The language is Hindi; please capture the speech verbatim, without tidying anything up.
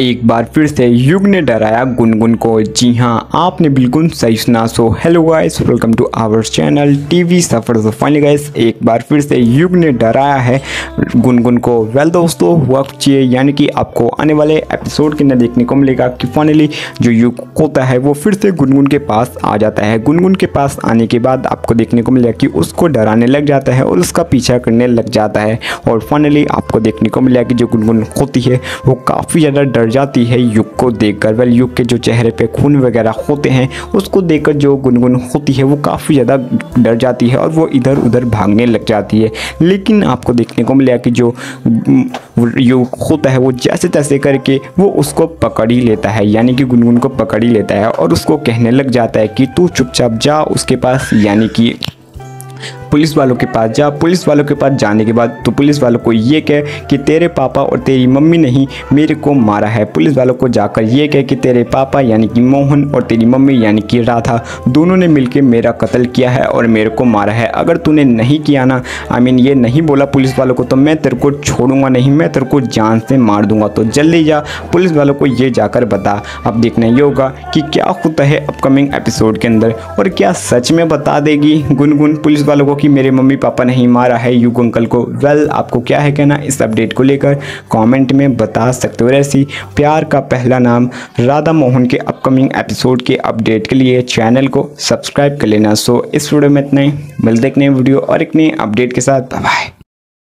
एक बार फिर से युग ने डराया गुनगुन को। जी हाँ, आपने बिल्कुल सही सुना। So hello guys, welcome to our channel TV Safar. So finally guys, एक बार फिर से युग ने डराया है गुनगुन को। वेल दोस्तों, हुआ कुछ ये, यानी कि आपको आने वाले एपिसोड के अंदर देखने को मिलेगा कि फाइनली जो युग होता है वो फिर से गुनगुन के पास आ जाता है। गुनगुन के पास आने के बाद आपको देखने को मिलेगा कि उसको डराने लग जाता है और उसका पीछा करने लग जाता है। और फाइनली आपको देखने को मिलेगा कि जो गुनगुन होती है वो काफ़ी ज़्यादा डर जाती है युग को देखकर। वेल युग के जो चेहरे पे खून वगैरह होते हैं उसको देखकर जो गुनगुन होती है वो काफ़ी ज़्यादा डर जाती है और वो इधर उधर भागने लग जाती है। लेकिन आपको देखने को मिला कि जो युग होता है वो जैसे तैसे करके वो उसको पकड़ ही लेता है, यानी कि गुनगुन को पकड़ ही लेता है और उसको कहने लग जाता है कि तू चुपचाप जा उसके पास, यानी कि पुलिस वालों के पास जा। पुलिस वालों के पास जाने के बाद तो पुलिस वालों को ये कह कि तेरे पापा और तेरी मम्मी ने ही मेरे को मारा है। पुलिस वालों को जाकर ये कह कि तेरे पापा यानी कि मोहन और तेरी मम्मी यानी कि राधा दोनों ने मिलकर मेरा कत्ल किया है और मेरे को मारा है। अगर तूने नहीं किया ना, आई मीन ये नहीं बोला पुलिस वालों को, तो मैं तेरे को छोड़ूंगा नहीं, मैं तेरे को जान से मार दूंगा, तो जल्दी जा। पुलिस वालों को ये जाकर बता। अब देखना ये होगा कि क्या होता है अपकमिंग एपिसोड के अंदर और क्या सच में बता देगी गुनगुन पुलिस वालों को कि मेरे मम्मी पापा ने ही मारा है युग अंकल को। वेल आपको क्या है कहना इस अपडेट को लेकर कमेंट में बता सकते हो। ऐसी प्यार का पहला नाम राधा मोहन के अपकमिंग एपिसोड के अपडेट के लिए चैनल को सब्सक्राइब कर लेना। सो इस वीडियो में इतना ही, मिलते हैं एक नए वीडियो और एक नए अपडेट के साथ। Bye bye.